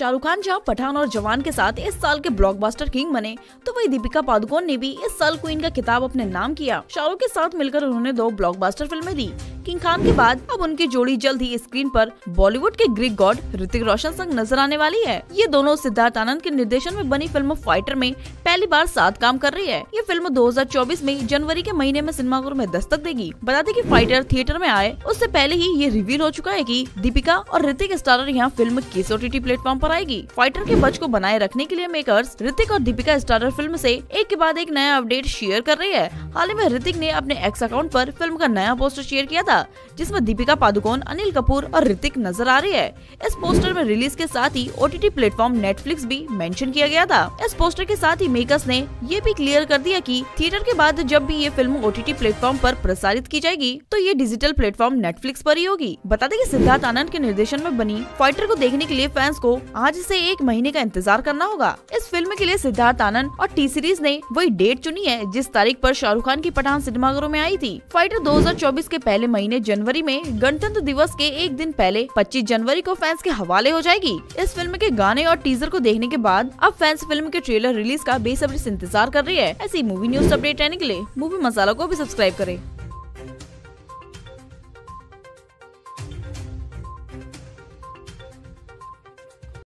शाहरुख खान जहां पठान और जवान के साथ इस साल के ब्लॉकबस्टर किंग बने, तो वही दीपिका पादुकोण ने भी इस साल क्वीन का खिताब अपने नाम किया। शाहरुख के साथ मिलकर उन्होंने 2 ब्लॉकबस्टर फिल्में दी। किंग खान के बाद अब उनकी जोड़ी जल्द ही स्क्रीन पर बॉलीवुड के ग्रीक गॉड ऋतिक रोशन संग नजर आने वाली है। ये दोनों सिद्धार्थ आनंद के निर्देशन में बनी फिल्म फाइटर में पहली बार साथ काम कर रही है। ये फिल्म 2024 में जनवरी के महीने में सिनेमाघरों में दस्तक देगी। बता दें कि फाइटर थिएटर में आए उससे पहले ही ये रिवील हो चुका है कि दीपिका और ऋतिक स्टारर यहाँ फिल्म किस OTT प्लेटफॉर्म पर आएगी। फाइटर के बज को बनाए रखने के लिए मेकर्स ऋतिक और दीपिका स्टारर फिल्म से एक के बाद एक नया अपडेट शेयर कर रही है। हाल ही में ऋतिक ने अपने एक्स अकाउंट पर फिल्म का नया पोस्टर शेयर किया था, जिसमें दीपिका पादुकोण, अनिल कपूर और ऋतिक नजर आ रही है। इस पोस्टर में रिलीज के साथ ही OTT प्लेटफॉर्म नेटफ्लिक्स भी मेंशन किया गया था। इस पोस्टर के साथ ही मेकर्स ने ये भी क्लियर कर दिया कि थिएटर के बाद जब भी ये फिल्म OTT प्लेटफॉर्म पर प्रसारित की जाएगी तो ये डिजिटल प्लेटफॉर्म नेटफ्लिक्स पर ही होगी। बता दें कि सिद्धार्थ आनंद के निर्देशन में बनी फाइटर को देखने के लिए फैंस को आज से 1 महीने का इंतजार करना होगा। इस फिल्म के लिए सिद्धार्थ आनंद और T सीरीज ने वही डेट चुनी है जिस तारीख पर शाहरुख खान की पठान सिनेमाघरों में आई थी। फाइटर 2024 के पहले महीने जनवरी में गणतंत्र दिवस के एक दिन पहले 25 जनवरी को फैंस के हवाले हो जाएगी। इस फिल्म के गाने और टीजर को देखने के बाद अब फैंस फिल्म के ट्रेलर रिलीज का बेसब्री से इंतजार कर रही है। ऐसी मूवी न्यूज अपडेट रहने के लिए मूवी मसाला को भी सब्सक्राइब करें।